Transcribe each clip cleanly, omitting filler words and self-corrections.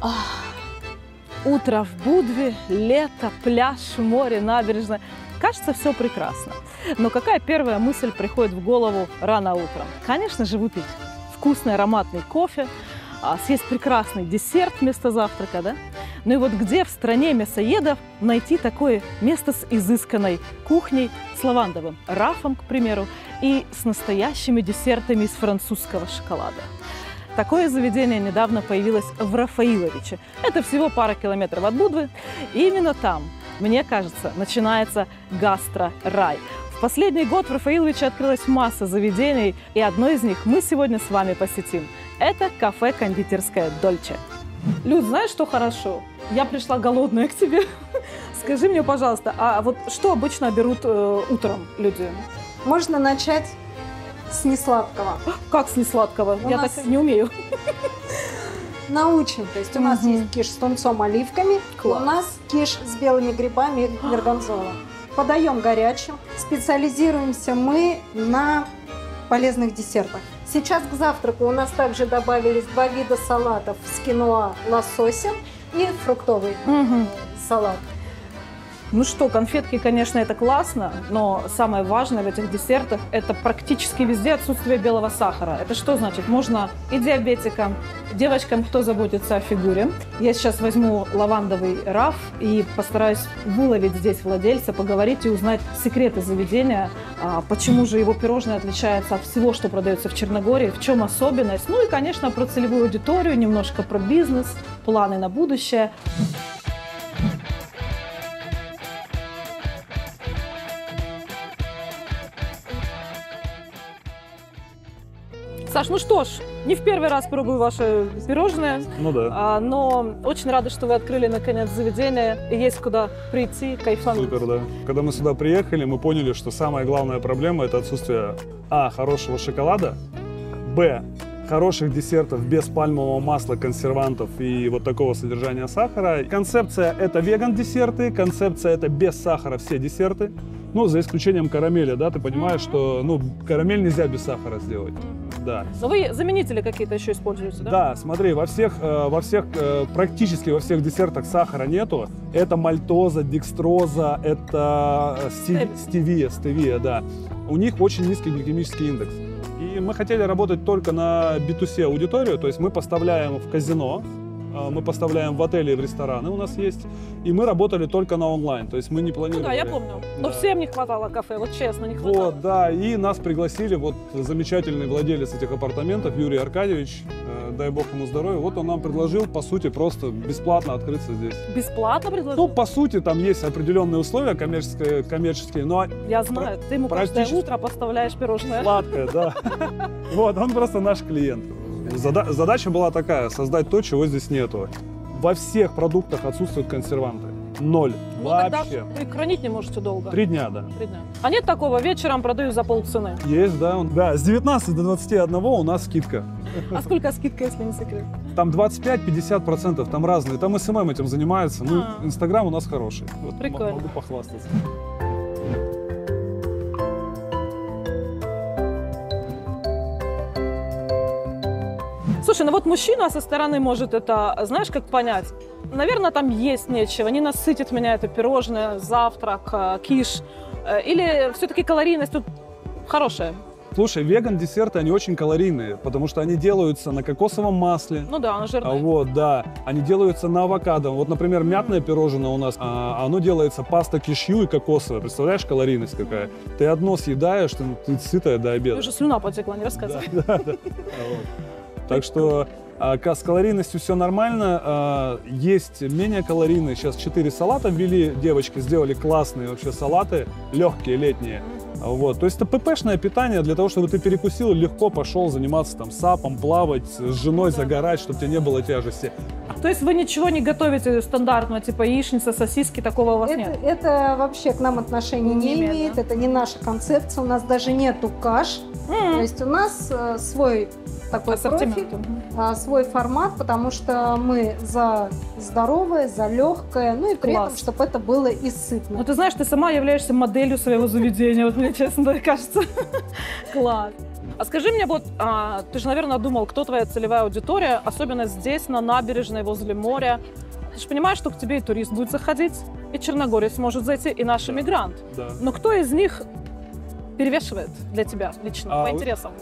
Ах, утро в Будве, лето, пляж, море, набережная. Кажется, все прекрасно. Но какая первая мысль приходит в голову рано утром? Конечно же, выпить вкусный ароматный кофе, съесть прекрасный десерт вместо завтрака, да? Ну и вот где в стране мясоедов найти такое место с изысканной кухней, с лавандовым рафом, к примеру, и с настоящими десертами из французского шоколада? Такое заведение недавно появилось в Рафаиловиче. Это всего пара километров от Будвы. И именно там, мне кажется, начинается гастро-рай. В последний год в Рафаиловиче открылась масса заведений, и одно из них мы сегодня с вами посетим. Это кафе-кондитерское «Dolče». Люд, знаешь, что хорошо? Я пришла голодная к тебе. Скажи мне, пожалуйста, а вот что обычно берут утром люди? Можно начать с несладкого. Как с несладкого? Я так не умею. Научим. То есть у нас есть киш с тунцом, оливками. Класс. У нас киш с белыми грибами и горгонзола. Подаем горячим. Специализируемся мы на полезных десертах. Сейчас к завтраку у нас также добавились два вида салатов с киноа, лососем и фруктовый салат. Ну что, конфетки, конечно, это классно, но самое важное в этих десертах – это практически везде отсутствие белого сахара. Это что значит? Можно и диабетикам, девочкам, кто заботится о фигуре. Я сейчас возьму лавандовый раф и постараюсь выловить здесь владельца, поговорить и узнать секреты заведения, почему же его пирожное отличается от всего, что продается в Черногории, в чем особенность. Ну и, конечно, про целевую аудиторию, немножко про бизнес, планы на будущее. Саш, ну что ж, не в первый раз пробую ваше пирожное, ну да. Но очень рада, что вы открыли наконец заведение, и есть куда прийти, кайфануть. Супер, да. Когда мы сюда приехали, мы поняли, что самая главная проблема – это отсутствие а. Хорошего шоколада, б. Хороших десертов без пальмового масла, консервантов и вот такого содержания сахара. Концепция – это веган-десерты, концепция – это без сахара все десерты, ну, за исключением карамели, да, ты понимаешь, что, ну, карамель нельзя без сахара сделать. Да. Но вы заменители какие-то еще используете, да? Да, смотри, практически во всех десертах сахара нету. Это мальтоза, декстроза, это стевия, да. У них очень низкий гликемический индекс. И мы хотели работать только на B2C аудиторию, то есть мы поставляем в казино, мы поставляем в отели и в рестораны у нас есть, и мы работали только на онлайн, то есть мы не планировали. Ну да, я помню, но да. Всем не хватало кафе, вот честно, не хватало. Вот, да, и нас пригласили, вот замечательный владелец этих апартаментов, Юрий Аркадьевич, дай бог ему здоровья, вот он нам предложил, по сути, просто бесплатно открыться здесь. Бесплатно предложил? Ну, по сути, там есть определенные условия коммерческие, но... Я знаю, ты ему каждое утро поставляешь пирожное. Сладкое, да. Вот, он просто наш клиент. Задача была такая, создать то, чего здесь нету. Во всех продуктах отсутствуют консерванты. Ноль. Ну, вообще. Тогда хранить не можете долго. 3 дня, да. 3 дня. А нет такого, вечером продаю за полцены? Есть, да. Да, с 19 до 21 у нас скидка. А сколько скидка, если не секрет? Там 25-50%, там разные. Там СММ этим занимаются. Ну, Инстаграм у нас хороший. Вот, прикольно. Могу похвастаться. Слушай, ну вот мужчина со стороны может это, знаешь, как понять? Наверное, там есть нечего, не насытит меня это пирожное, завтрак, киш. Или все-таки калорийность тут хорошая? Слушай, веган-десерты, они очень калорийные, потому что они делаются на кокосовом масле. Ну да, оно жирное. Вот, да. Они делаются на авокадо. Вот, например, мятное пирожное у нас, оно делается паста кишью и кокосовое. Представляешь, калорийность какая? Ты одно съедаешь, ты сытая до обеда. Уже слюна потекла, не рассказывай. Да. Так что с калорийностью все нормально, есть менее калорийные. Сейчас 4 салата ввели, девочки сделали классные вообще салаты, легкие, летние. Вот. То есть это ППшное питание для того, чтобы ты перекусил и легко пошел заниматься там сапом, плавать, с женой загорать, чтобы тебе не было тяжести. То есть вы ничего не готовите стандартного, типа яичница, сосиски, такого у вас нет? Это вообще к нам отношения не имеет, да? Это не наша концепция, у нас даже нету каш. То есть у нас свой такой профиль, свой формат, потому что мы за здоровое, за легкое, ну и при этом, чтобы это было и сытно. Ну ты знаешь, ты сама являешься моделью своего заведения, вот мне честно кажется. Класс. А скажи мне, вот ты же, наверное, думал, кто твоя целевая аудитория, особенно здесь, на набережной, возле моря. Ты же понимаешь, что к тебе и турист будет заходить, и черногорец может зайти, и наш иммигрант. Да. Но кто из них перевешивает для тебя лично, по интересам?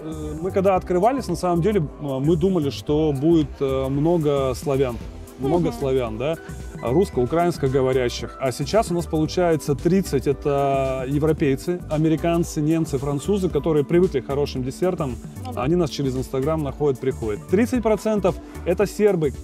Мы когда открывались, на самом деле, мы думали, что будет много славян. Много славян, да, русско-украинско говорящих. А сейчас у нас получается 30 – это европейцы, американцы, немцы, французы, которые привыкли к хорошим десертам. Они нас через Инстаграм находят, приходят. 30% – это сербы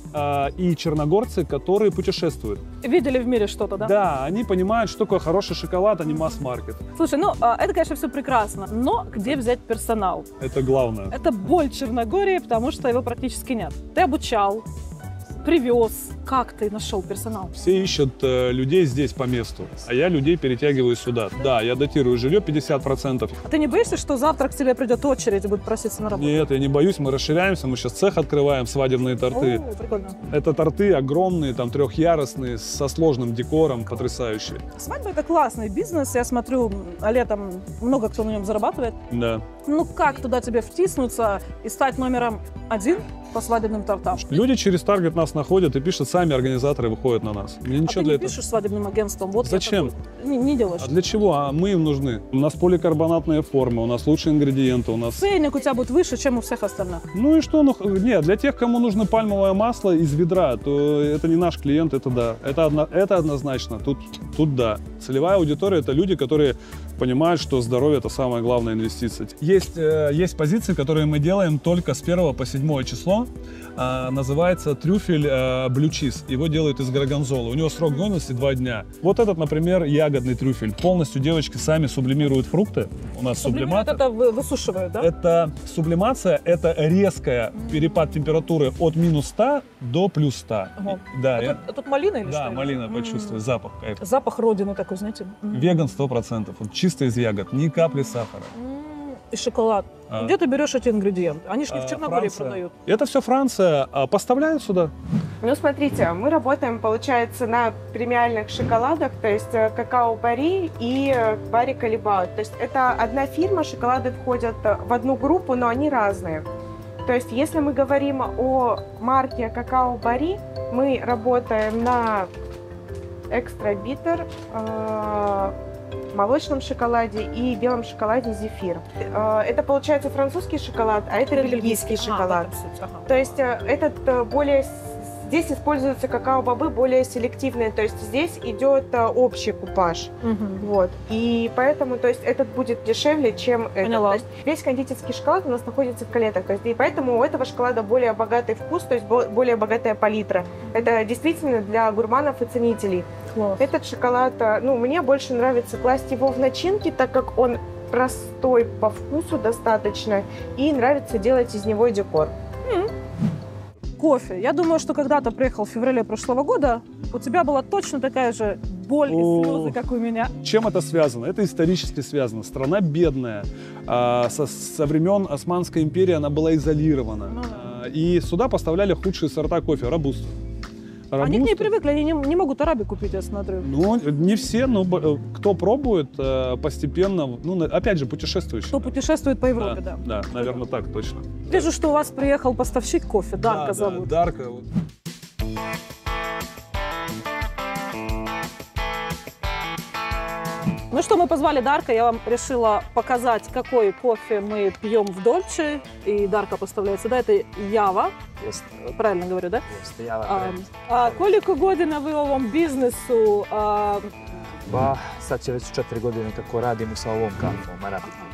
и черногорцы, которые путешествуют. Видели в мире что-то, да? Да, они понимают, что такое хороший шоколад, а не масс-маркет. Слушай, ну это, конечно, все прекрасно, но где взять персонал? Это главное. Это боль Черногории, потому что его практически нет. Ты обучал, привез. Как ты нашел персонал? Все ищут людей здесь по месту, а я людей перетягиваю сюда. Да, я датирую жилье 50%. А ты не боишься, что завтра к тебе придет очередь и будет проситься на работу? Нет, я не боюсь, мы расширяемся, мы сейчас цех открываем, свадебные торты. О, прикольно. Это торты огромные, там трехъярусные, со сложным декором, потрясающие. Свадьба – это классный бизнес, я смотрю, летом много кто на нем зарабатывает. Да. Ну как туда тебе втиснуться и стать номером один по свадебным тортам? Люди через таргет нас находят и пишут, сами организаторы выходят на нас. Мне ничего для этого. Пишешь свадебным агентством? Вот зачем? Не делаешь. А для чего? А мы им нужны. У нас поликарбонатные формы, у нас лучшие ингредиенты, у нас... Ценник у тебя будет выше, чем у всех остальных. Ну и что? Ну, нет, для тех, кому нужно пальмовое масло из ведра, то это не наш клиент, это да. Это однозначно, тут да. Целевая аудитория – это люди, которые понимают, что здоровье – это самая главная инвестиция. Есть позиции, которые мы делаем только с 1 по 7 число. Называется трюфель blue cheese. Его делают из горгонзолы. У него срок годности 2 дня. Вот этот, например, ягодный трюфель. Полностью девочки сами сублимируют фрукты. У нас сублимируют, это высушивают, да? Это сублимация, это резкая перепад температуры от минус 100 до плюс 100. Ага. Да, а тут малина или что? Да, малина, почувствуй, запах. Запах родины такой, знаете? Веган 100%. Он чисто из ягод, ни капли сахара. И шоколад. Где ты берешь эти ингредиенты? Они же не в Черногории продают. Это все Франция. Поставляют сюда? Ну, смотрите, мы работаем, получается, на премиальных шоколадах, то есть какао Барри и Барри Калибаут. То есть это одна фирма, шоколады входят в одну группу, но они разные. То есть если мы говорим о марке какао Барри, мы работаем на экстра битер, молочном шоколаде и белом шоколаде зефир. Это получается французский шоколад, а это бельгийский шоколад. То есть этот более... Здесь используются какао-бобы более селективные, то есть здесь идет общий купаж. Вот. И поэтому, то есть этот будет дешевле, чем этот. Весь кондитерский шоколад у нас находится в калетах, то есть, и поэтому у этого шоколада более богатый вкус, то есть более богатая палитра. Это действительно для гурманов и ценителей. Класс. Этот шоколад, ну, мне больше нравится класть его в начинки, так как он простой по вкусу достаточно, и нравится делать из него декор. Кофе. Я думаю, что когда-то приехал в феврале прошлого года, у тебя была точно такая же боль и слезы, как у меня. Чем это связано? Это исторически связано. Страна бедная. Со времен Османской империи она была изолирована. И сюда поставляли худшие сорта кофе. Робусту. Они к ней привыкли, они не могут араби купить, я смотрю. Ну, не все, но кто пробует постепенно, ну, опять же, путешествующий. Кто путешествует по Европе, да. Да, наверное, так точно. Вижу, что у вас приехал поставщик кофе, Дарко зовут. Да, Дарко. Ну что, мы позвали Дарко, я вам решила показать, какой кофе мы пьем в Dolče, и Дарко поставляет сюда, это Ява. Правильно говорю, да? Koliko godina vi u ovom biznesu? Ba, sad će već 4 godine kako radimo sa ovom kafom, Arabikom.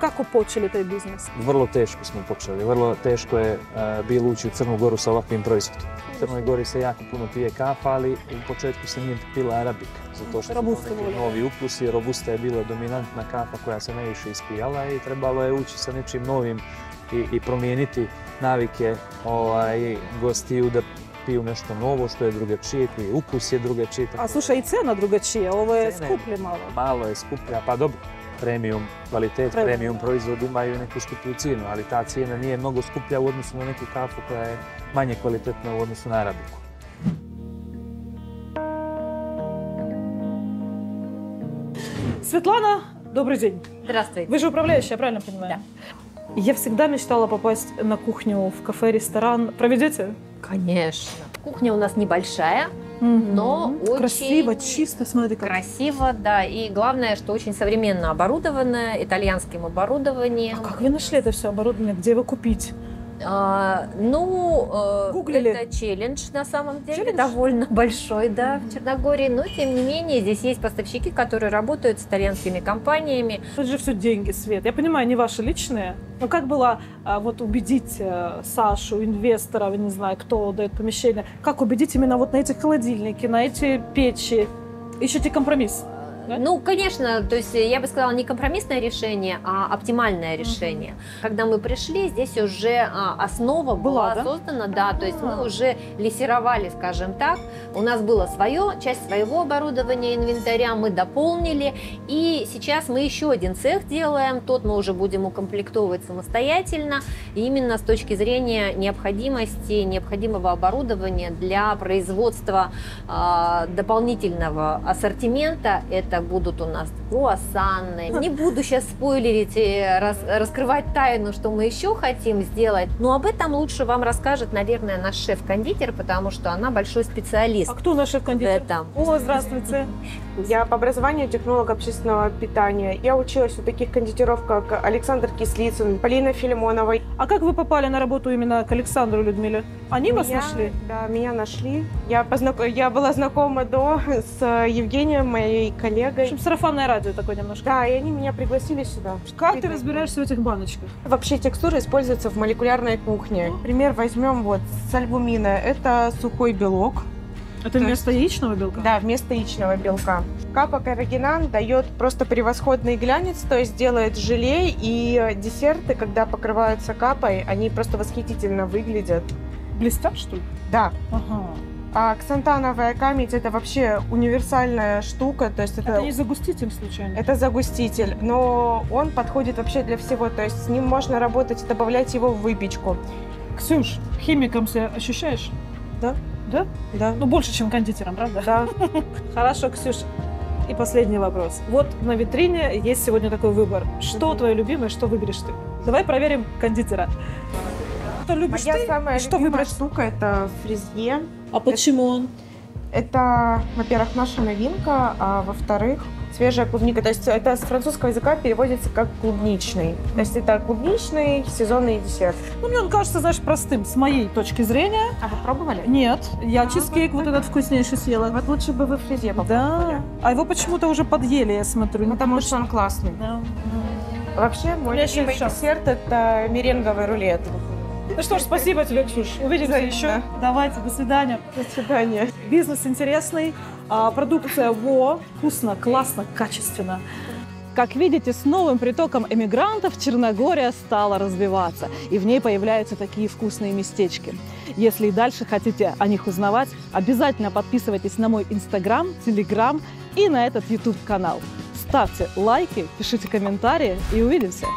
Kako počeli taj biznes? Vrlo teško smo počeli. Vrlo teško je bilo ući u Crnu Goru sa ovakvim proizvodom. U Crnoj Gori se jako puno pije kafa, ali u početku se nije pila Arabika. Zato što su novi ukusi, robusta je bila dominantna kafa koja se najviše ispijala i trebalo je ući sa nečim novim i promijeniti navike gostiju da piju nešto novo što je drugačije, koji ukus je drugačije. A slušaj, i cena drugačije, ovo je skuplje malo. Malo je skuplja, pa dobro. Premium kvalitet, premium proizvod imaju neku skuplju cijenu, ali ta cijena nije mnogo skuplja u odnosu na neku kafu koja je manje kvalitetna u odnosu na arabiku. Светлана, добрый день. Здравствуйте. Вы же управляющая, я правильно понимаю? Да. Я всегда мечтала попасть на кухню в кафе, ресторан. Проведете? Конечно. Кухня у нас небольшая, но очень красиво, чисто, смотри как. Красиво, да. И главное, что очень современно оборудованное, итальянским оборудованием. А как вы нашли это все оборудование? Где его купить? Гуглили. Это челлендж на самом деле, довольно большой, да, в Черногории, но тем не менее здесь есть поставщики, которые работают с итальянскими компаниями. Тут же все деньги, Свет, я понимаю, не ваши личные, но как было вот убедить Сашу, инвесторов, не знаю, кто дает помещение, как убедить именно вот на эти холодильники, на эти печи, ищите компромисс? Да? Ну, конечно, то есть я бы сказала, не компромиссное решение, а оптимальное решение. Когда мы пришли, здесь уже основа была, создана, да, то есть мы уже лессировали, скажем так. У нас было свое, часть своего оборудования, инвентаря мы дополнили. И сейчас мы еще один цех делаем, тот мы уже будем укомплектовывать самостоятельно, именно с точки зрения необходимости, необходимого оборудования для производства дополнительного ассортимента. Это будут у нас круассаны. Не буду сейчас спойлерить и раскрывать тайну, что мы еще хотим сделать, но об этом лучше вам расскажет, наверное, наш шеф-кондитер, потому что она большой специалист. А кто наш шеф-кондитер? О, здравствуйте. Я по образованию технолог общественного питания. Я училась у таких кондитеров, как Александр Кислицын, Полина Филимонова. А как вы попали на работу именно к Александру и Людмиле? Они вас нашли? Да, меня нашли. Я была знакома с Евгением, моей коллегой. В общем, сарафанное радио такое немножко. Да, и они меня пригласили сюда. Как ты разбираешься в этих баночках? Вообще текстура используется в молекулярной кухне. Пример возьмем вот с альбумина. Это сухой белок. Это вместо яичного белка? Да, вместо яичного белка. Капа каррагинан дает просто превосходный глянец, то есть делает желе, и десерты, когда покрываются капой, они просто восхитительно выглядят. Блестят, что ли? Да. Ага. А ксантановая камедь – это вообще универсальная штука. То есть это не загуститель, случайно? Это загуститель, но он подходит вообще для всего. То есть с ним можно работать и добавлять его в выпечку. Ксюш, химиком себя ощущаешь? Да. Да? Да. Ну, больше, чем кондитером, правда? Да. Хорошо, Ксюш. И последний вопрос. Вот на витрине есть сегодня такой выбор. Что твое любимое, что выберешь ты? Давай проверим кондитера. Что любишь ты? Моя самая любимая штука – это фрезье. А почему он? Это, во-первых, наша новинка, а во-вторых, свежая клубника. То есть это с французского языка переводится как клубничный. То есть это клубничный сезонный десерт. Ну, мне он кажется, знаешь, простым, с моей точки зрения. А вы пробовали? Нет. Я чизкейк вот этот вкуснейший съела. Вот лучше бы вы фрезье попробовали. Да. А его почему-то уже подъели, я смотрю. Потому что он классный. Да. Вообще, мой любимый десерт – это меренговый рулет. Ну что ж, спасибо тебе, Ксюш. Увидимся еще. Да. Давайте, до свидания. До свидания. Бизнес интересный, продукция во, вкусно, классно, качественно. Как видите, с новым притоком эмигрантов Черногория стала развиваться, и в ней появляются такие вкусные местечки. Если и дальше хотите о них узнавать, обязательно подписывайтесь на мой Инстаграм, Телеграм и на этот YouTube-канал. Ставьте лайки, пишите комментарии и увидимся.